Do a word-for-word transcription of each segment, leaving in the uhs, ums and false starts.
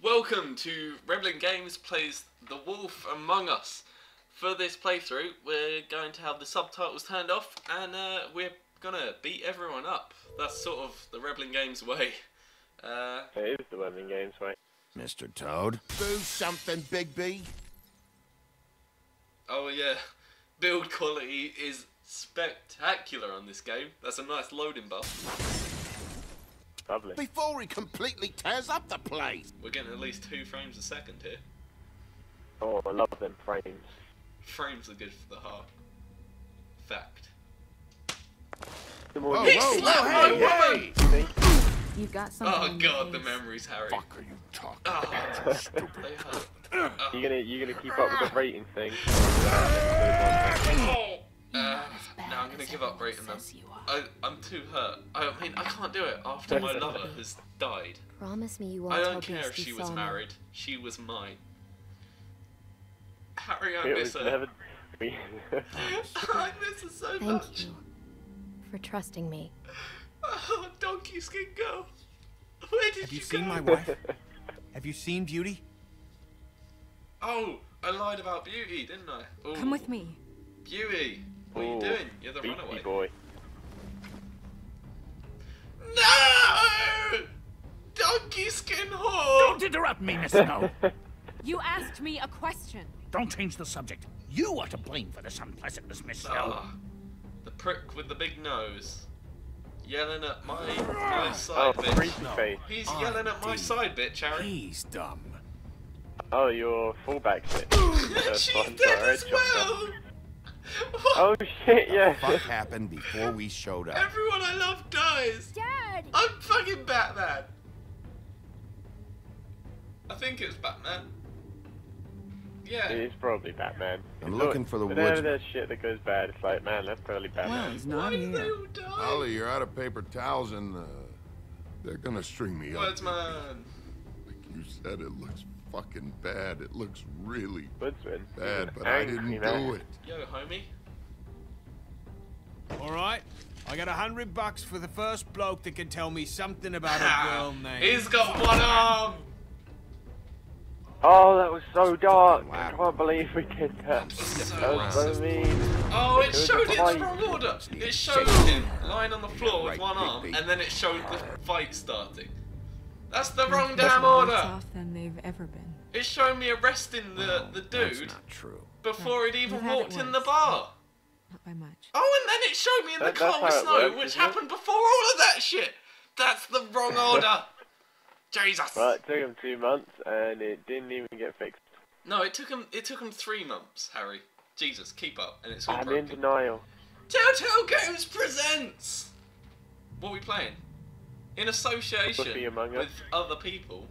Welcome to Rebelin Games plays The Wolf Among Us. For this playthrough, we're going to have the subtitles turned off and uh, we're gonna beat everyone up. That's sort of the Rebelin Games way. Uh, it is the Rebelin Games way. Mr Toad. Do something, Bigby. Oh yeah, build quality is spectacular on this game. That's a nice loading buff. Lovely. Before he completely tears up the place. We're getting at least two frames a second here. Oh, I love them frames. Frames are good for the heart. Fact. Whoa, he whoa, slapped whoa, my hey, woman! You got something. Oh god, the memories, Harry. What the fuck are you talking oh, about? Stupid. They hurt. You're gonna, you're gonna keep up with the rating thing. Uh, no, I'm gonna give up rating them. I, I'm too hurt. I mean, I can't do it after my lover has died. Promise me you won't. I don't care if she was married. She was mine. Harry, I miss her. I miss her so much. Thank you for trusting me. Oh, Donkey Skin girl. Where did you go? Have you seen my wife? Have you seen Beauty? Oh, I lied about Beauty, didn't I? Ooh. Come with me. Beauty, what Ooh, are you doing? You're the Beastie runaway. Boy. No! Donkey Skin whore! Don't interrupt me, Miss Snow. You asked me a question. Don't change the subject. You are to blame for this unpleasantness, Miss Snow. Oh, the prick with the big nose. Yelling at my, my side, oh, bitch. No, he's I yelling at my side, bitch, Harry. He's dumb. Oh, your fullback shit. She's dead as well! Oh shit, yeah. What happened before we showed up? Everyone I love dies! Dad! I'm fucking Batman! I think it was Batman. Yeah. It's probably Batman. I'm it's looking all, for the woodsman. Whenever there's shit that goes bad, it's like, man, that's probably Batman. Well, why did they all die? Ollie, you're out of paper towels and uh, they're gonna string me up. Woodsman! Like you said, it looks fucking bad. It looks really Woodsman. bad, but I didn't do it. Yo, homie. All right, I got a hundred bucks for the first bloke that can tell me something about a girl name. He's got one arm. Oh, that was so dark. Wow. I can't believe we did that. So that was so mean. Oh, it, it showed its wrong order. It showed him lying on the floor with one arm, and then it showed the fight starting. That's the wrong damn order. Off than they've ever been. It's showing me arresting the the dude before he'd even walked in the bar. Not by much. Oh, and then it showed me in the car with Snow, which happened before all of that shit. That's the wrong order. Jesus. Well, it took him two months, and it didn't even get fixed. No, it took him it took him three months, Harry. Jesus, keep up, and it's all broken. I'm in denial. Telltale Games presents. What are we playing? In association with other people.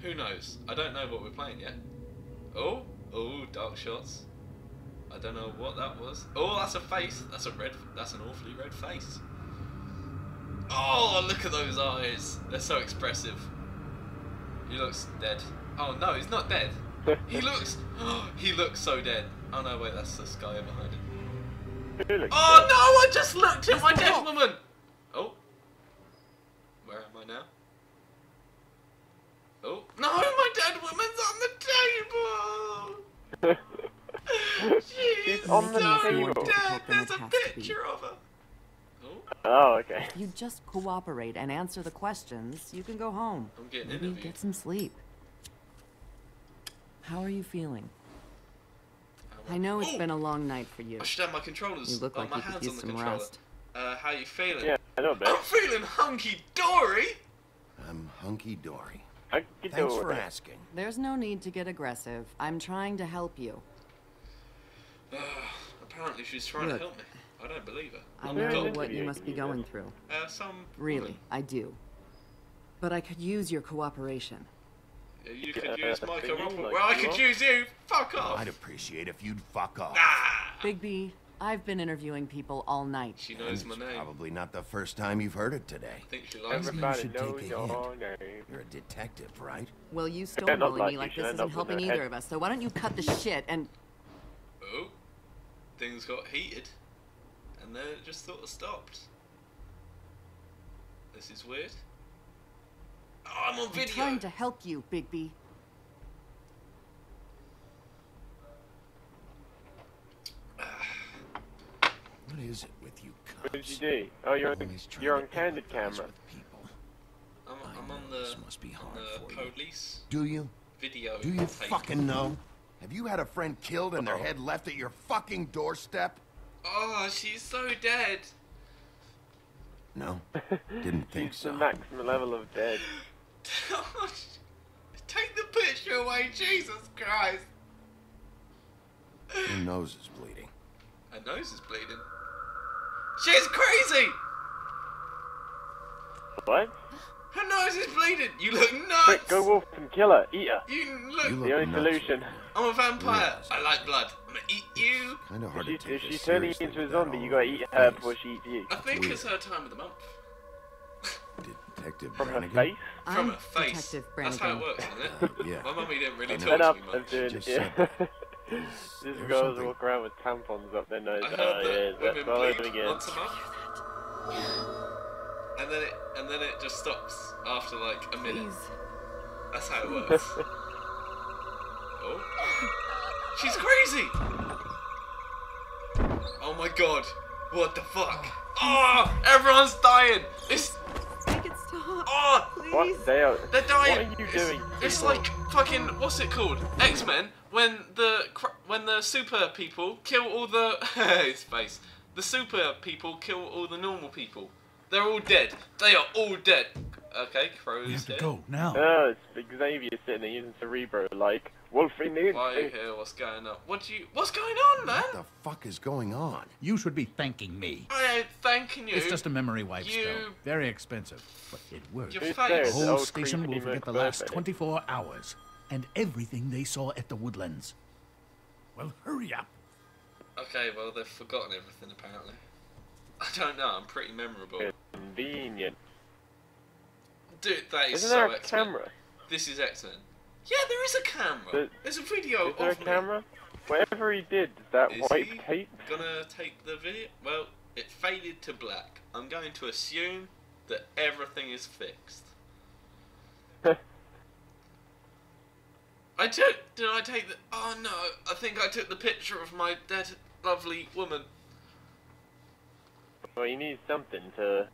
Who knows? I don't know what we're playing yet. Oh, oh, dark shots. I don't know what that was. Oh, that's a face. That's a red. That's an awfully red face. Oh, look at those eyes. They're so expressive. He looks dead. Oh no, he's not dead. He looks. Oh, he looks so dead. Oh no, wait, that's the sky behind him. Oh no, I just looked at my dead woman. Oh. Where am I now? Oh, no, my dead woman's on the table! She's on the so table. dead, there's a picture of her. Oh. Oh, okay. If you just cooperate and answer the questions, you can go home. I'm getting Maybe interviewed. Get some sleep. How are you feeling? I know it's oh. been a long night for you. I should have my controllers. You look oh, like my you hands could use on the some rest. Uh, how you feeling? Yeah, a little bit. I'm feeling hunky-dory! I'm hunky-dory. Thanks for asking. There's no need to get aggressive. I'm trying to help you. Uh, apparently she's trying look, to help me. I don't believe her. I know what you must be going through. Uh, some... Really, I do. But I could use your cooperation. Yeah, you could use my cooperation. Well, I could use you! Fuck off! I'd appreciate if you'd fuck off. Nah. Bigby. I've been interviewing people all night. She knows my name. Probably not the first time you've heard it today. I think she likes Everybody me. Knows your name. You're a detective, right? Well, you stonewalling me like this isn't helping either of us, so why don't you cut the shit and... Oh. things got heated, and then it just sort of stopped. This is weird. Oh, I'm on video. I'm trying to help you, Bigby. What is it with you? What did you do? Oh, you're on, you're on candid camera. I'm, I'm on the, must be hard on the police. You. Do you? Video. Do you tape. Fucking know? Have you had a friend killed and their head left at your fucking doorstep? Oh, she's so dead. No, didn't think so. She's the maximum level of dead. Take the picture away, Jesus Christ. Her nose is bleeding. Her nose is bleeding. She's crazy! What? Her nose is bleeding! You look nuts! Quick, go wolf and kill her! Eat her! You look... You look the only solution. I'm a vampire! Yeah. I like blood. I'm gonna eat you! Kind of hard if to she, if she's turning into a zombie, you gotta eat her before she eats you. I think Weird. It's her time of the month. Detective From Brannigan? Her face? From I'm her face. Detective That's how it works, isn't it? Uh, yeah. My mummy didn't really talk to me much. Doing, yeah. These girls walk around with tampons up their nose. I heard oh, that yeah, women bleed again. once a month. And then, it, and then it just stops after like a minute. Please. That's how it works. Oh. She's crazy! Oh my god. What the fuck? Oh! Everyone's dying! It's... Make it stop. Oh! Please. What? They are... They're dying! What are you doing? It's, it's like fucking... What's it called? X-Men? When the when the super people kill all the his face, the super people kill all the normal people. They're all dead. They are all dead. Okay, Crow's you have dead. to go now. No, it's Xavier sitting there using Cerebro like Wolfie needs. Why are you here? What's going on? What do you? What's going on, man? What the fuck is going on? You should be thanking me. I ain't thanking you. It's just a memory wipe you... spell. Very expensive, but it works. Your face. The whole station will forget the last twenty-four hours. And everything they saw at the Woodlands. Well, hurry up. Okay, well, they've forgotten everything, apparently. I don't know, I'm pretty memorable. Convenient. Dude, that is Isn't so X-Men. Isn't there a camera? This is X-Men. Yeah, there is a camera. The, There's a video of Is there of a me. camera? Whatever he did, that is white he tape... gonna take the video? Well, it faded to black. I'm going to assume that everything is fixed. I took. Did I take the? Oh no! I think I took the picture of my dead, lovely woman. Well, you need something to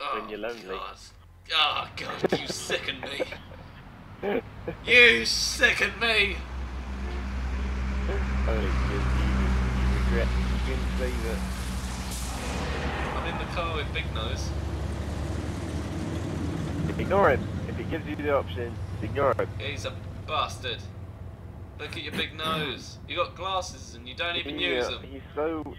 oh, when you're lonely. God. Oh God! You sicken me. You sicken me. Oh, you regret. You didn't believe it. I'm in the car with Big Nose. Ignore him. If he gives you the option, ignore him. He's a bastard. Look at your big nose. You got glasses and you don't even yeah, use them. He's so...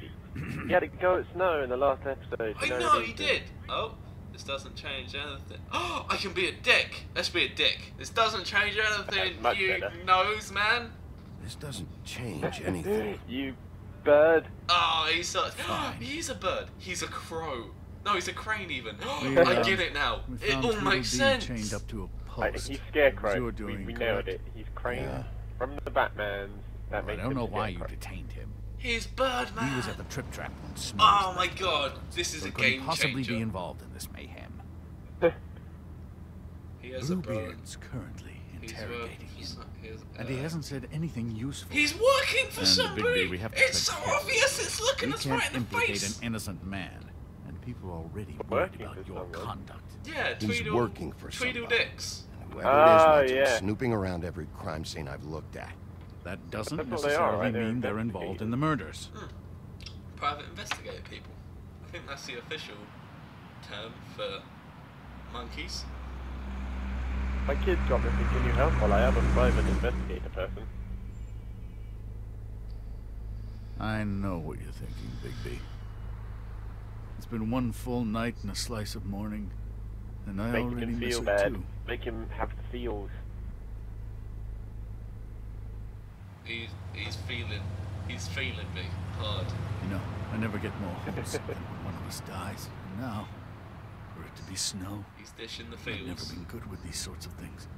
He had a go at Snow in the last episode. I know, he did. Oh, this doesn't change anything. Oh, I can be a dick. Let's be a dick. This doesn't change anything, you better. nose, man. This doesn't change anything. You bird. Oh, he's such... He's a bird. He's a crow. No, he's a crane even. Yeah. I get it now. It all makes sense. Chained up to a Post. He's Scarecrow. We, we nailed it. He's Crane yeah. from the Batman. That well, I don't know why you detained him. He's Birdman. He was at the Trip Trap. Oh my God! This is so a game changer. Possibly be involved in this mayhem. he has Bluebeard's currently interrogating him, uh, and he hasn't said anything useful. He's working for and somebody. We have to it's so him. obvious. It's looking we us right in the face. You can't implicate an innocent man. People already worried about your someone. conduct. Yeah, Tweedle, He's working for Tweedle Dicks. Whoever oh, it is, yeah. snooping around every crime scene I've looked at. That doesn't necessarily are, right? mean they're, they're involved in the murders. Hmm. Private investigator people. I think that's the official term for monkeys. My kids got me thinking, can you help? Well, I am a private investigator person. I know what you're thinking, Bigby. It's been one full night and a slice of morning, and I Make already him feel miss it bad. too. Make him have feels. He's, he's feeling, he's feeling me hard. You know, I never get more homesick than when one of us dies. And now, for it to be Snow, he's dishing the fields. I've never been good with these sorts of things.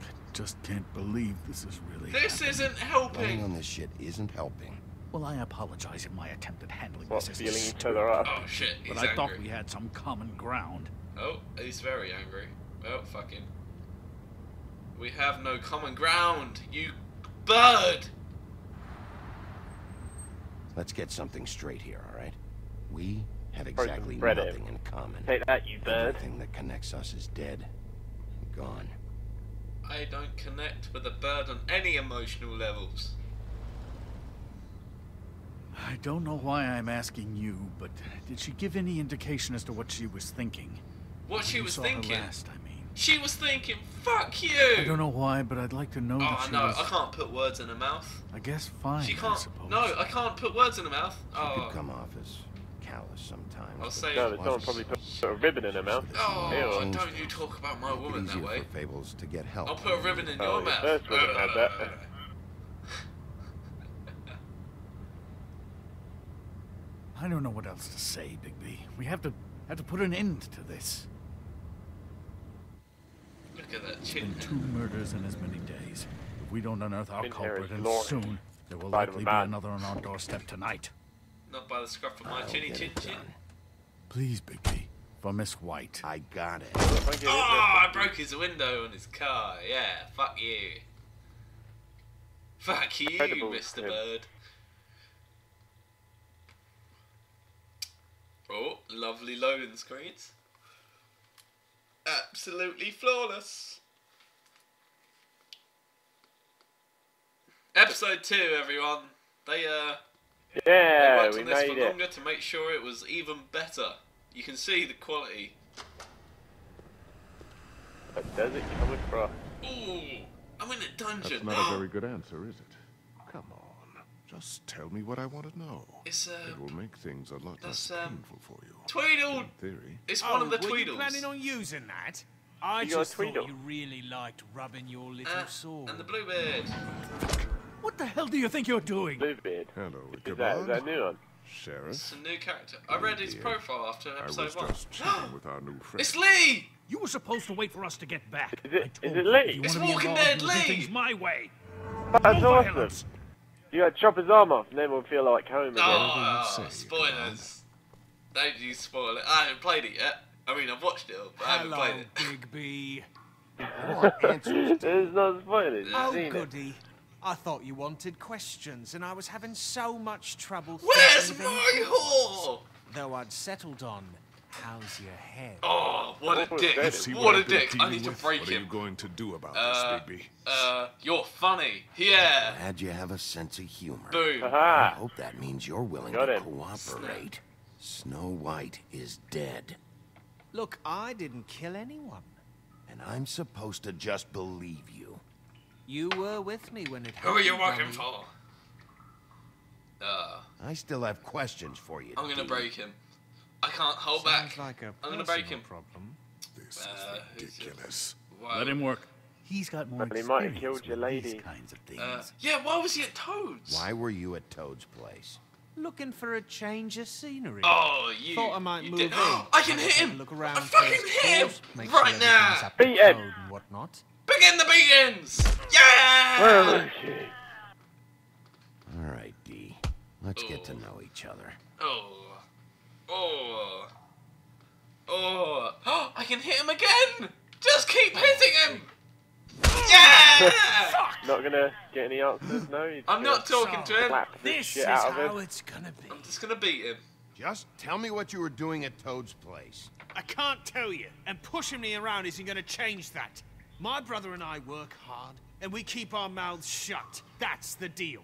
I just can't believe this is really. This happening. isn't helping. Running on this shit isn't helping. Well, I apologize if my attempt at handling what, this is feeling each other up. Oh shit, he's But I angry. thought we had some common ground. Oh, he's very angry. Oh, fucking. We have no common ground, you bird! Let's get something straight here, alright? We have exactly nothing in common. Take that, you bird. Everything that connects us is dead and gone. I don't connect with a bird on any emotional levels. I don't know why I'm asking you, but did she give any indication as to what she was thinking? What she was thinking? Last, I mean. She was thinking, fuck you! I don't know why, but I'd like to know that she was... Oh, no, I can't put words in her mouth. I guess fine, she can't. I suppose. No, I can't put words in her mouth. She oh. could come off as callous sometimes. I'll say... No, someone probably put a ribbon in her mouth. Oh, oh don't you talk about my woman that way. For fables to get help. I'll put a ribbon in oh, your mouth. First ribbon had that. I don't know what else to say, Bigby. We have to have to put an end to this. Look at that chin. Two murders in as many days. If we don't unearth our culprit, and soon there will likely be another on our doorstep tonight. Not by the scruff of my chinny chin chin. Please, Bigby, for Miss White. I got it. Oh, I broke his window on his car. Yeah, fuck you. Fuck you, Mister Bird. Oh, lovely loading screens. Absolutely flawless. Episode two, everyone. They uh, yeah, they worked on this for longer to make sure it was even better. You can see the quality. What does it come across? Ooh, I'm in a dungeon. That's not a very good answer, is it? Come on. Just tell me what I want to know. It's, uh, it will make things a lot less um, painful for you. Tweedle! In theory. It's one oh, of the Tweedles. Were you planning on using that? I you just thought you really liked rubbing your little uh, sword. And the Bluebeard. What the hell do you think you're doing? Bluebeard. Hello, is that, is that new one? Sheriff. It's a new character. I read his profile after episode one. I was just chilling with our new friend. It's Lee! You were supposed to wait for us to get back. Is it, is it Lee? You it's Walking Dead Lee! Things my way. That's no awesome. Violence. You gotta chop his arm off and then we'll feel like home again. Oh, oh spoilers. Don't you spoil it. I haven't played it yet. I mean, I've watched it, but Hello, I haven't played it. Hello, Bigby. What answers? It's not spoilers. Oh, goody. It. I thought you wanted questions and I was having so much trouble... Where's my whore? Though I'd settled on, how's your head? Oh, what a dick. What a dick. I need to break him. What are you going to do about uh, this, Bigby? Uh, you're funny. Yeah. Glad you have a sense of humor. Boom. Aha. I hope that means you're willing Got to it. cooperate. Snow White is dead. Look, I didn't kill anyone. And I'm supposed to just believe you. You were with me when it happened. Who are you working for? Uh. I still have questions for you. I'm going to break him. I can't hold Sounds back. Like a I'm gonna break him. Problem. This uh, is ridiculous. Wow. Let him work. He's got more but experience. But he might have killed your lady. These kinds of things. Uh, yeah, why was he at Toad's? Why were you at Toad's place? Looking for a change of scenery. Oh, you thought I might move in. I can hit him. Look around I fucking hit him Make right sure now. Beat him. And whatnot. Begin the beatings. Yeah. Where is she? All right, D. Let's oh. get to know each other. Oh. Oh. Oh. Oh, I can hit him again! Just keep hitting him! Yeah! Not gonna get any answers, no? He's I'm not talking to him. This is how it's gonna be. I'm just gonna beat him. Just tell me what you were doing at Toad's place. I can't tell you, and pushing me around isn't gonna change that. My brother and I work hard, and we keep our mouths shut. That's the deal.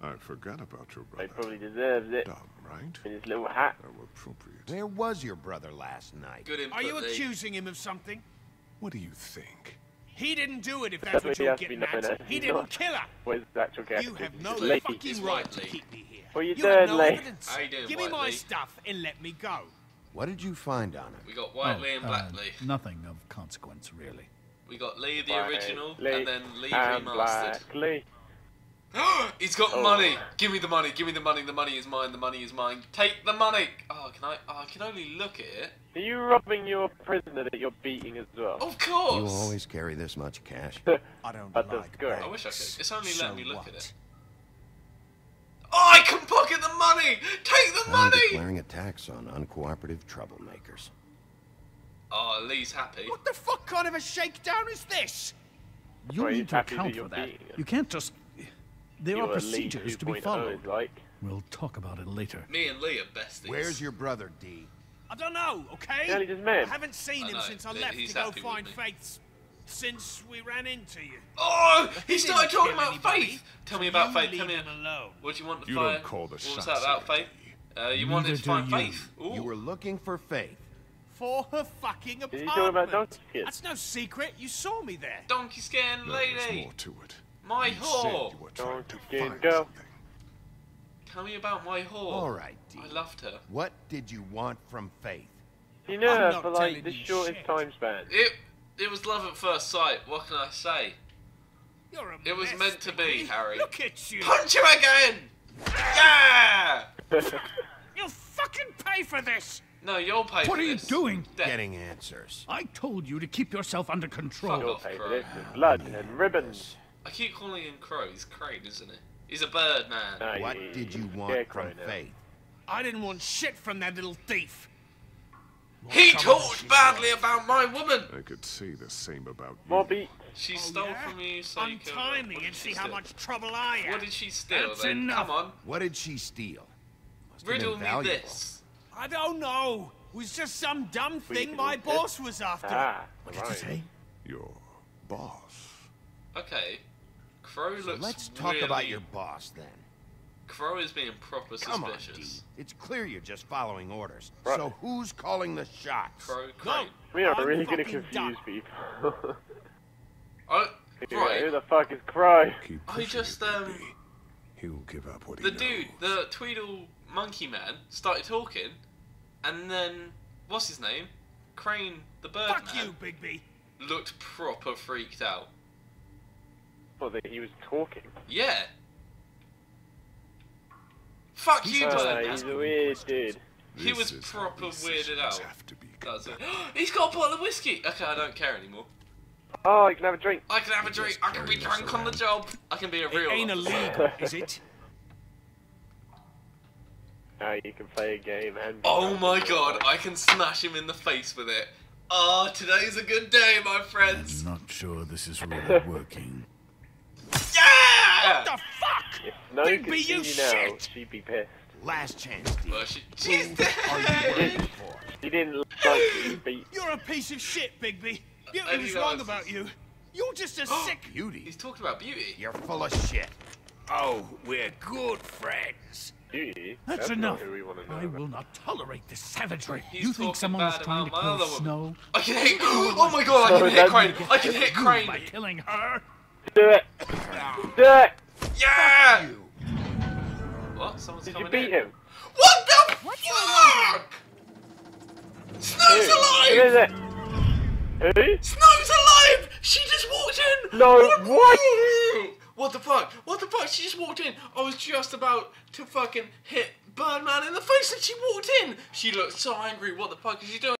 I forgot about your brother. He probably deserves it. Dumb, right? In his little hat. How appropriate. Where was your brother last night? Good input, Are you Lee. accusing him of something? What do you think? He didn't do it, if that's, that's what you're getting at. No, he didn't not. kill her. What is that your You have no Lee. fucking right to keep me here. What are you, you doing, no Lee? How you doing, Give me my Lee? stuff and let me go. What did you find on him? We got White oh, Lee and Black uh, Lee. Nothing of consequence, really. We got Lee the White original Lee. and then Lee and remastered. He's got oh. money. Give me the money. Give me the money. The money is mine. The money is mine. Take the money. Oh, can I? Oh, I can only look at it. Are you robbing your prisoner that you're beating as well? Of course. You always carry this much cash. I don't like that. I wish I could. It's only so letting me look what? at it. money! Take the money! I'm declaring a tax on uncooperative troublemakers. Oh, Lee's happy. What the fuck kind of a shakedown is this? You'll need to account for that. You can't just... There are procedures to be followed. Like. We'll talk about it later. Me and Lee are besties. Where's your brother, D? I don't know, okay? Yeah, just I haven't seen I him know. since I yeah, left to go find Faith's... Since we ran into you. Oh, he started talking about Faith. Tell me about Faith. Tell me alone. What do you want to find? You fire? don't call the shots. What's that about Faith? Uh, you Neither wanted to find you. Faith. Ooh. You were looking for Faith. For her fucking apartment. Did you talk about Donkey Skin? That's no secret. You saw me there. Donkey Skin lady. There's more to it. My you whore. You were trying to find go. Tell me about my whore. All right, D. I loved her. What did you want from Faith? You know her for like the shortest shit. time span. It. It was love at first sight, what can I say? You're a it was mess, meant to be, me. Harry. Look at you! Punch him again! Yeah! You'll fucking pay for this! No, you'll pay what for this. What are you doing? Death. Getting answers. I told you to keep yourself under control. You'll pay for this with blood oh, and ribbons. I keep calling him Crow. He's Crane, isn't he? He's a bird, man. No, what he, did you want yeah, from Faith? I didn't want shit from that little thief. What he talked badly was. about my woman! I could say the same about you. Bobby. She stole oh, yeah? from you, so you Untie me and see how much trouble I am. What did she steal, That's then? Enough. Come on. What did she steal? Must Riddle me this. I don't know. It was just some dumb thing my boss was after. Ah, what right. did you say? Your boss. Okay. Crow so looks Let's talk really... about your boss, then. Crow is being proper suspicious. Come on, D. It's clear you're just following orders. Right. So who's calling the shots? Crow, Crane. We are I'm really gonna confuse dumb. people. Oh, right. Who the fuck is Crow? I just um. He'll give up what he The knows. dude, the Tweedle monkey man, started talking, and then what's his name? Crane, the bird fuck man. Fuck you, Bigby. Looked proper freaked out. Well, that he was talking. Yeah. Fuck you, uh, he's a weird dude. He was proper weirded out. He's got a bottle of whiskey. Okay, I don't care anymore. Oh, you can have a drink. I can have a drink. I can be drunk on the job. I can be a real. It ain't illegal, is it? Now you can play a game and. Oh my god! I can smash him in the face with it. Ah, oh, today's a good day, my friends. I'm not sure this is really working. Yeah! What the fuck? If no Bigby, could see you, you shit. now, she'd be pissed. Last chance, dude. Well, she, she's dead! Didn't, she didn't like you beat. You're a piece of shit, Bigby. Beauty was wrong about you. You're just a sick... Beauty? He's talking about Beauty. You're full of shit. Oh, we're good friends. Beauty? That's, That's enough. Who we want to know I about. will not tolerate this savagery. He's you think someone was trying to kill Snow? I can hit... Oh my god, I can hit Crane. I can hit Crane. By killing her? Do it! Do it! Yeah! What? Someone's Did coming Did you beat in. him? What the what fuck?! Snow's Who? alive! Who is it? Who? Snow's alive! She just walked in! No, what? What? What the fuck? What the fuck? She just walked in! I was just about to fucking hit Birdman in the face and she walked in! She looked so angry, what the fuck is she doing?